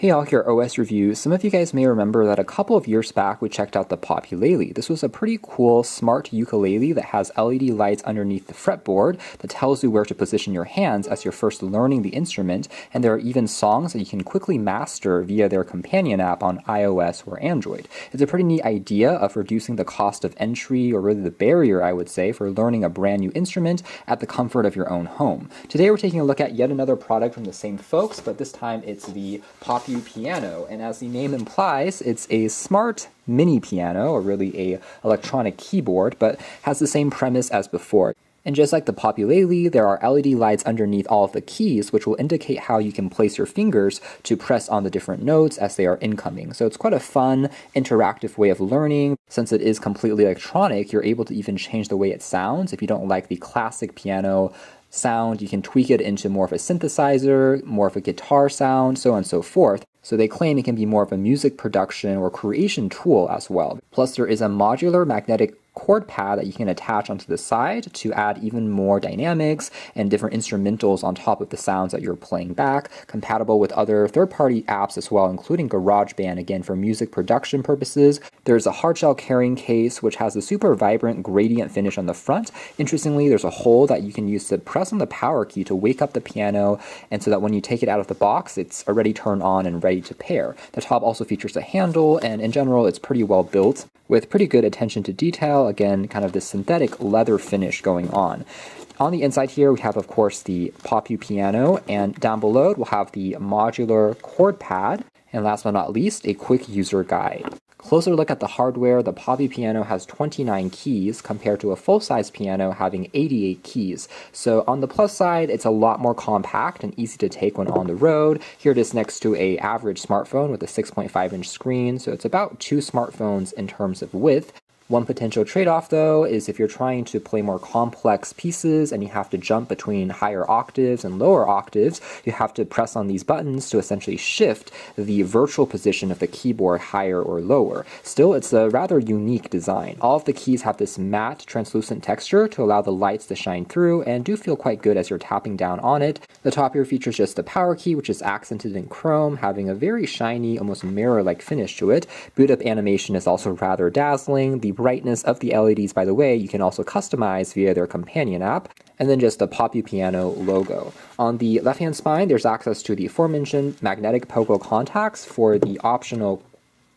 Hey all, here OS Reviews. Some of you guys may remember that a couple of years back we checked out the Populele. This was a pretty cool smart ukulele that has LED lights underneath the fretboard that tells you where to position your hands as you're first learning the instrument, and there are even songs that you can quickly master via their companion app on iOS or Android. It's a pretty neat idea of reducing the cost of entry, or really the barrier I would say, for learning a brand new instrument at the comfort of your own home. Today we're taking a look at yet another product from the same folks, but this time it's the PopuPiano, and as the name implies, it's a smart mini piano, or really a electronic keyboard, but has the same premise as before. And just like the Populele, there are LED lights underneath all of the keys, which will indicate how you can place your fingers to press on the different notes as they are incoming. So it's quite a fun, interactive way of learning. Since it is completely electronic, you're able to even change the way it sounds. If you don't like the classic piano sound, you can tweak it into more of a synthesizer, more of a guitar sound, so on and so forth. So they claim it can be more of a music production or creation tool as well. Plus, there is a modular magnetic chord pad that you can attach onto the side to add even more dynamics and different instrumentals on top of the sounds that you're playing back, compatible with other third-party apps as well, including GarageBand, again for music production purposes. There's a hardshell carrying case which has a super vibrant gradient finish on the front. Interestingly, there's a hole that you can use to press on the power key to wake up the piano, and so that when you take it out of the box, it's already turned on and ready to pair. The top also features a handle, and in general it's pretty well built with pretty good attention to detail. Again, kind of this synthetic leather finish going on. On the inside here, we have, of course, the PopuPiano, and down below, we'll have the modular chord pad, and last but not least, a quick user guide. Closer look at the hardware, the PopuPiano has 29 keys compared to a full-size piano having 88 keys. So on the plus side, it's a lot more compact and easy to take when on the road. Here it is next to an average smartphone with a 6.5-inch screen, so it's about two smartphones in terms of width. One potential trade-off, though, is if you're trying to play more complex pieces and you have to jump between higher octaves and lower octaves, you have to press on these buttons to essentially shift the virtual position of the keyboard higher or lower. Still, it's a rather unique design. All of the keys have this matte, translucent texture to allow the lights to shine through and do feel quite good as you're tapping down on it. The top here features just the power key, which is accented in chrome, having a very shiny, almost mirror-like finish to it. Boot-up animation is also rather dazzling. The brightness of the LEDs, by the way, you can also customize via their companion app, and then just the PopuPiano logo. On the left-hand spine, there's access to the aforementioned magnetic pogo contacts for the optional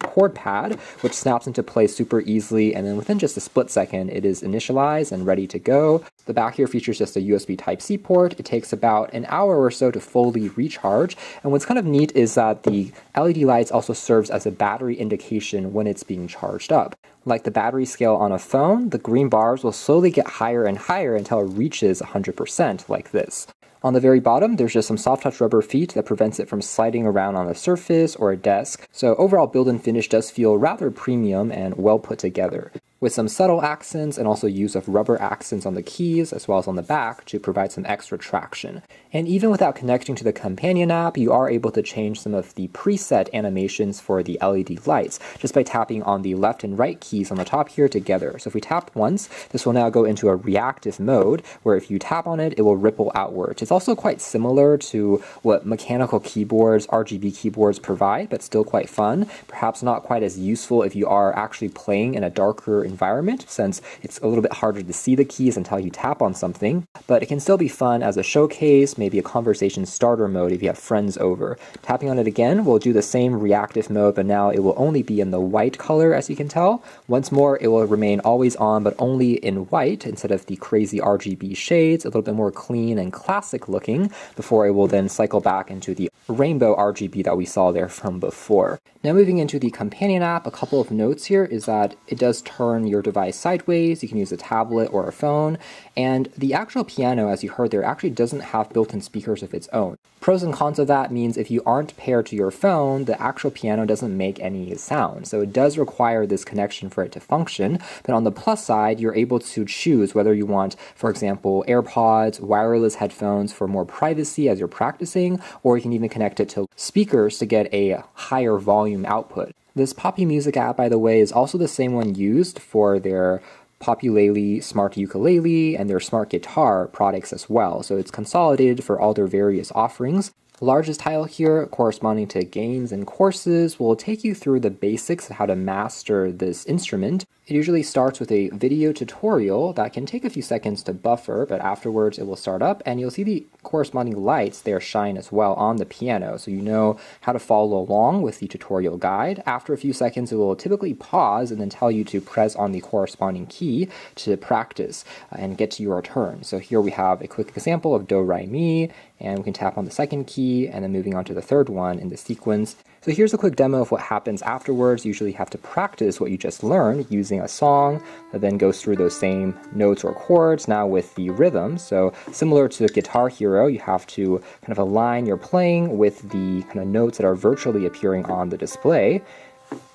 chord pad, which snaps into place super easily, and then within just a split second, it is initialized and ready to go. The back here features just a USB Type-C port. It takes about an hour or so to fully recharge, and what's kind of neat is that the LED lights also serves as a battery indication when it's being charged up. Like the battery scale on a phone, the green bars will slowly get higher and higher until it reaches 100%, like this. On the very bottom, there's just some soft-touch rubber feet that prevents it from sliding around on a surface or a desk, so overall build and finish does feel rather premium and well put together, with some subtle accents and also use of rubber accents on the keys as well as on the back to provide some extra traction. And even without connecting to the companion app, you are able to change some of the preset animations for the LED lights just by tapping on the left and right keys on the top here together. So if we tap once, this will now go into a reactive mode where if you tap on it, it will ripple outwards. It's also quite similar to what mechanical keyboards, RGB keyboards provide, but still quite fun. Perhaps not quite as useful if you are actually playing in a darker environment, since it's a little bit harder to see the keys until you tap on something, but it can still be fun as a showcase, maybe a conversation starter mode if you have friends over. Tapping on it again will do the same reactive mode, but now it will only be in the white color, as you can tell. Once more, it will remain always on, but only in white instead of the crazy RGB shades, a little bit more clean and classic looking, before it will then cycle back into the rainbow RGB that we saw there from before. Now moving into the companion app, a couple of notes here is that it does turn your device sideways. You can use a tablet or a phone, and the actual piano, as you heard there, actually doesn't have built-in speakers of its own. Pros and cons of that means if you aren't paired to your phone, the actual piano doesn't make any sound, so it does require this connection for it to function, but on the plus side, you're able to choose whether you want, for example, AirPods, wireless headphones, for more privacy as you're practicing, or you can even connect it to speakers to get a higher volume output. This Popu Music app, by the way, is also the same one used for their Populele, Smart Ukulele, and their Smart Guitar products as well, so it's consolidated for all their various offerings. The largest tile here, corresponding to games and courses, will take you through the basics of how to master this instrument. It usually starts with a video tutorial that can take a few seconds to buffer, but afterwards it will start up and you'll see the corresponding lights there shine as well on the piano, so you know how to follow along with the tutorial guide. After a few seconds, it will typically pause and then tell you to press on the corresponding key to practice and get to your turn. So here we have a quick example of Do, Re, Mi, and we can tap on the second key and then moving on to the third one in the sequence. So here's a quick demo of what happens afterwards. You usually have to practice what you just learned using a song that then goes through those same notes or chords, now with the rhythm. So similar to Guitar Hero, you have to kind of align your playing with the kind of notes that are virtually appearing on the display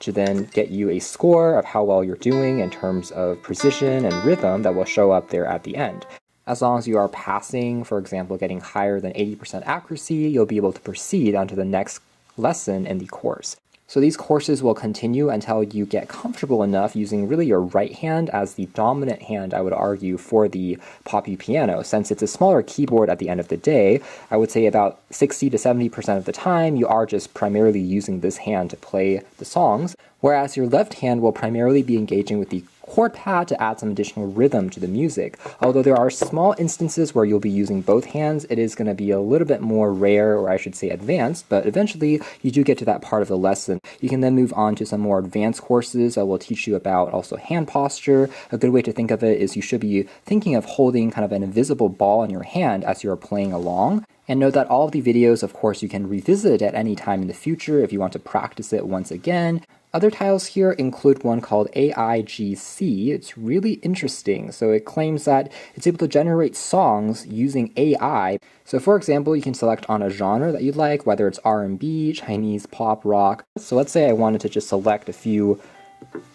to then get you a score of how well you're doing in terms of precision and rhythm that will show up there at the end. As long as you are passing, for example, getting higher than 80% accuracy, you'll be able to proceed onto the next lesson in the course. So these courses will continue until you get comfortable enough using really your right hand as the dominant hand, I would argue, for the PopuPiano. Since it's a smaller keyboard at the end of the day, I would say about 60 to 70% of the time you are just primarily using this hand to play the songs, whereas your left hand will primarily be engaging with the chord pad to add some additional rhythm to the music. Although there are small instances where you'll be using both hands, it is going to be a little bit more rare, or I should say advanced, but eventually you do get to that part of the lesson. You can then move on to some more advanced courses that will teach you about also hand posture. A good way to think of it is you should be thinking of holding kind of an invisible ball in your hand as you're playing along. And note that all of the videos, of course, you can revisit at any time in the future if you want to practice it once again. Other tiles here include one called AIGC. It's really interesting. So it claims that it's able to generate songs using AI. So for example, you can select on a genre that you'd like, whether it's R&B, Chinese, pop, rock. So let's say I wanted to just select a few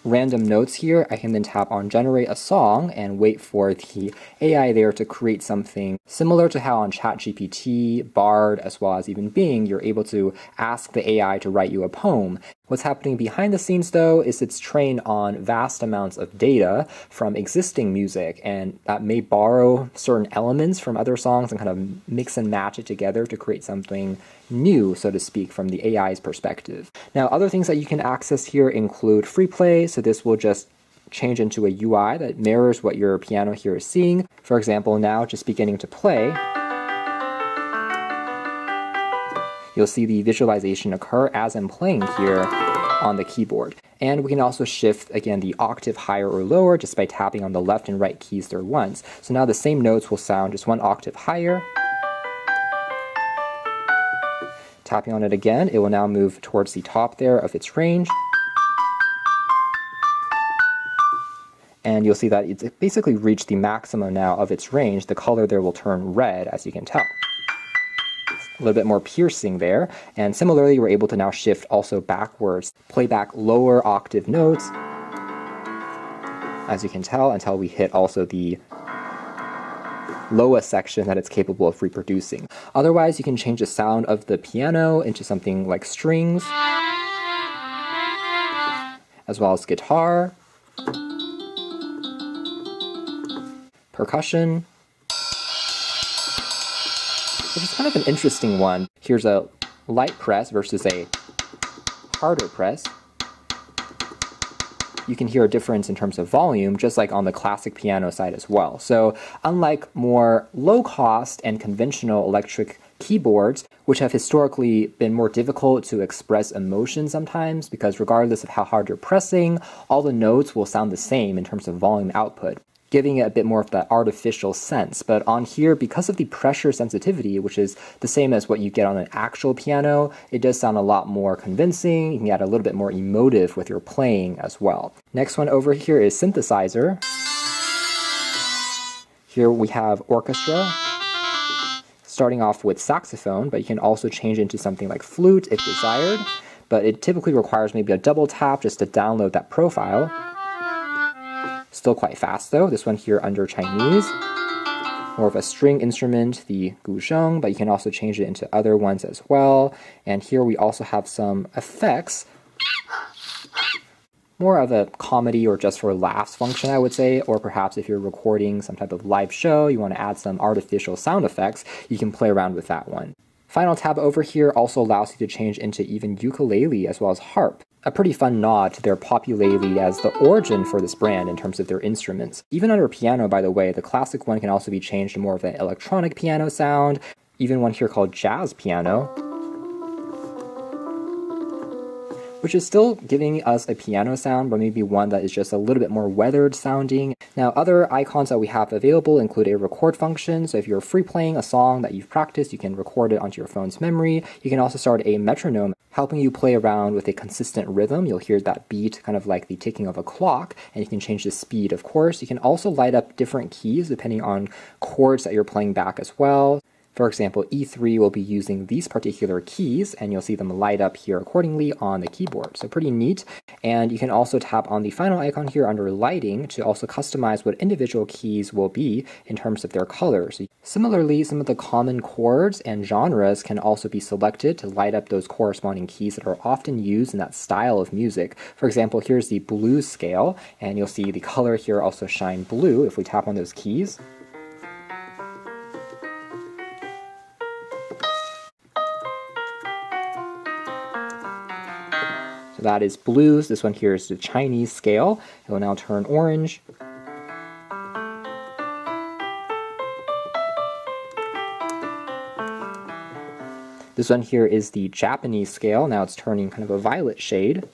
random notes here. I can then tap on generate a song and wait for the AI there to create something similar to how on ChatGPT, Bard, as well as even Bing, you're able to ask the AI to write you a poem. What's happening behind the scenes, though, is it's trained on vast amounts of data from existing music, and that may borrow certain elements from other songs and kind of mix and match it together to create something new, so to speak, from the AI's perspective. Now, other things that you can access here include free play, so this will just change into a UI that mirrors what your piano here is seeing. For example, now just beginning to play, you'll see the visualization occur as I'm playing here on the keyboard. And we can also shift, again, the octave higher or lower just by tapping on the left and right keys there once. So now the same notes will sound just one octave higher. Tapping on it again, it will now move towards the top there of its range. And you'll see that it's basically reached the maximum now of its range. The color there will turn red, as you can tell. A little bit more piercing there, and similarly we're able to now shift also backwards, play back lower octave notes, as you can tell, until we hit also the lowest section that it's capable of reproducing. Otherwise, you can change the sound of the piano into something like strings, as well as guitar, percussion, which is kind of an interesting one. Here's a light press versus a harder press. You can hear a difference in terms of volume, just like on the classic piano side as well. So unlike more low-cost and conventional electric keyboards, which have historically been more difficult to express emotion sometimes, because regardless of how hard you're pressing, all the notes will sound the same in terms of volume output, giving it a bit more of that artificial sense. But on here, because of the pressure sensitivity, which is the same as what you get on an actual piano, it does sound a lot more convincing. You can get a little bit more emotive with your playing as well. Next one over here is synthesizer. Here we have orchestra, starting off with saxophone, but you can also change into something like flute if desired, but it typically requires maybe a double tap just to download that profile. Still quite fast though, this one here under Chinese, more of a string instrument, the guzheng, but you can also change it into other ones as well. And here we also have some effects, more of a comedy or just for laughs function, I would say, or perhaps if you're recording some type of live show, you want to add some artificial sound effects, you can play around with that one. Final tab over here also allows you to change into even ukulele as well as harp. A pretty fun nod to their Populele as the origin for this brand in terms of their instruments. Even under piano, by the way, the classic one can also be changed to more of an electronic piano sound, even one here called jazz piano, which is still giving us a piano sound, but maybe one that is just a little bit more weathered sounding. Now, other icons that we have available include a record function, so if you're free playing a song that you've practiced, you can record it onto your phone's memory. You can also start a metronome, helping you play around with a consistent rhythm. You'll hear that beat, kind of like the ticking of a clock, and you can change the speed, of course. You can also light up different keys depending on chords that you're playing back as well. For example, E3 will be using these particular keys, and you'll see them light up here accordingly on the keyboard. So pretty neat. And you can also tap on the final icon here under lighting to also customize what individual keys will be in terms of their colors. Similarly, some of the common chords and genres can also be selected to light up those corresponding keys that are often used in that style of music. For example, here's the blues scale, and you'll see the color here also shine blue if we tap on those keys. That is blues. This one here is the Chinese scale. It will now turn orange. This one here is the Japanese scale. Now it's turning kind of a violet shade.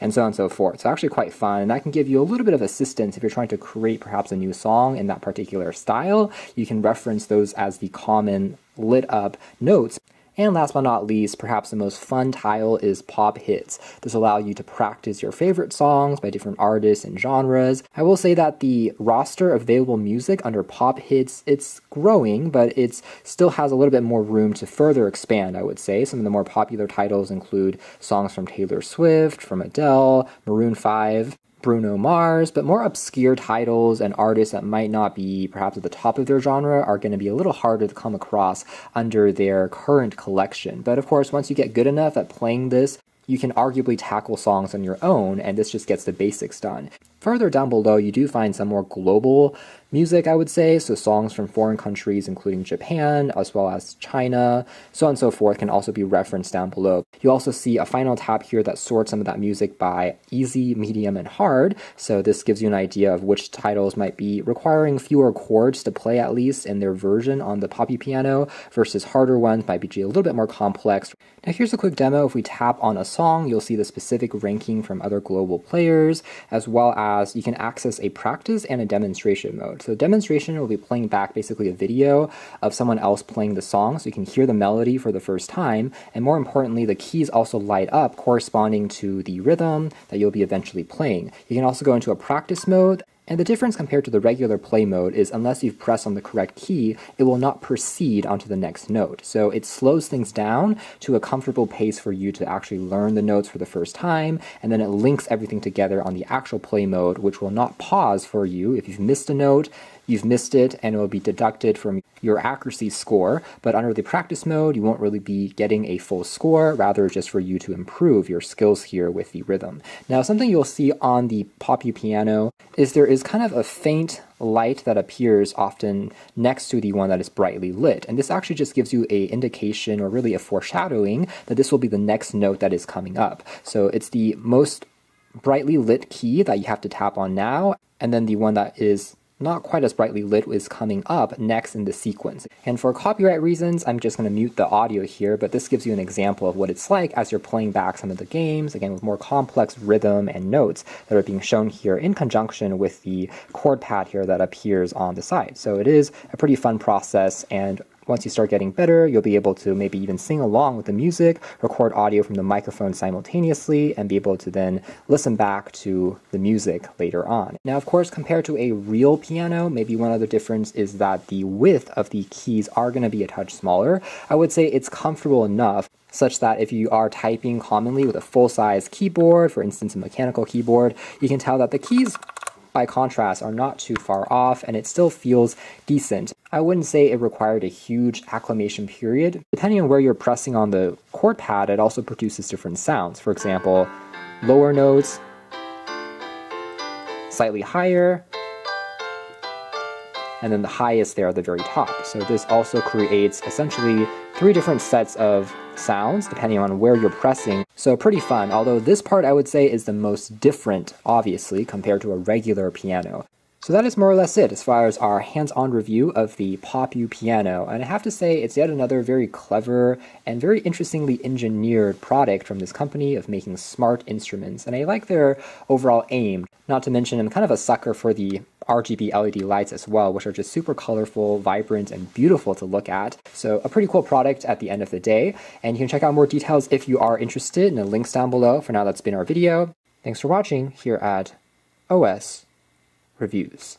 And so on and so forth. So actually quite fun, and that can give you a little bit of assistance if you're trying to create perhaps a new song in that particular style. You can reference those as the common lit up notes. And last but not least, perhaps the most fun tile is pop hits. This allows you to practice your favorite songs by different artists and genres. I will say that the roster of available music under pop hits, it's growing, but it still has a little bit more room to further expand, I would say. Some of the more popular titles include songs from Taylor Swift, from Adele, Maroon 5, Bruno Mars, but more obscure titles and artists that might not be perhaps at the top of their genre are going to be a little harder to come across under their current collection. But of course, once you get good enough at playing this, you can arguably tackle songs on your own, and this just gets the basics done. Further down below, you do find some more global music, I would say, so songs from foreign countries, including Japan, as well as China, so on and so forth, can also be referenced down below. You also see a final tab here that sorts some of that music by easy, medium, and hard, so this gives you an idea of which titles might be requiring fewer chords to play, at least in their version on the PopuPiano, versus harder ones might be a little bit more complex. Now here's a quick demo. If we tap on a song, you'll see the specific ranking from other global players, as well as you can access a practice and a demonstration mode. So demonstration will be playing back basically a video of someone else playing the song, so you can hear the melody for the first time, and more importantly, the keys also light up corresponding to the rhythm that you'll be eventually playing. You can also go into a practice mode, and the difference compared to the regular play mode is unless you've pressed on the correct key, it will not proceed onto the next note. So it slows things down to a comfortable pace for you to actually learn the notes for the first time, and then it links everything together on the actual play mode, which will not pause for you. If you've missed a note, you've missed it, and it will be deducted from your accuracy score. But under the practice mode, you won't really be getting a full score, rather just for you to improve your skills here with the rhythm. Now, something you'll see on the PopuPiano is there is kind of a faint light that appears often next to the one that is brightly lit. And this actually just gives you an indication, or really a foreshadowing, that this will be the next note that is coming up. So it's the most brightly lit key that you have to tap on now, and then the one that is not quite as brightly lit is coming up next in the sequence. And for copyright reasons, I'm just going to mute the audio here, but this gives you an example of what it's like as you're playing back some of the games, again with more complex rhythm and notes that are being shown here in conjunction with the chord pad here that appears on the side. So it is a pretty fun process, and once you start getting better, you'll be able to maybe even sing along with the music, record audio from the microphone simultaneously, and be able to then listen back to the music later on. Now, of course, compared to a real piano, maybe one other difference is that the width of the keys are going to be a touch smaller. I would say it's comfortable enough such that if you are typing commonly with a full-size keyboard, for instance, a mechanical keyboard, you can tell that the keys, by contrast, are not too far off, and it still feels decent. I wouldn't say it required a huge acclimation period. Depending on where you're pressing on the chord pad, it also produces different sounds. For example, lower notes, slightly higher, and then the highest there at the very top. So this also creates essentially 3 different sets of sounds depending on where you're pressing. So pretty fun, although this part I would say is the most different, obviously, compared to a regular piano. So that is more or less it as far as our hands-on review of the PopuPiano, and I have to say it's yet another very clever and very interestingly engineered product from this company of making smart instruments, and I like their overall aim. Not to mention, I'm kind of a sucker for the RGB LED lights as well, which are just super colorful, vibrant, and beautiful to look at. So a pretty cool product at the end of the day, and you can check out more details if you are interested in the links down below. For now, that's been our video. Thanks for watching here at OS Reviews.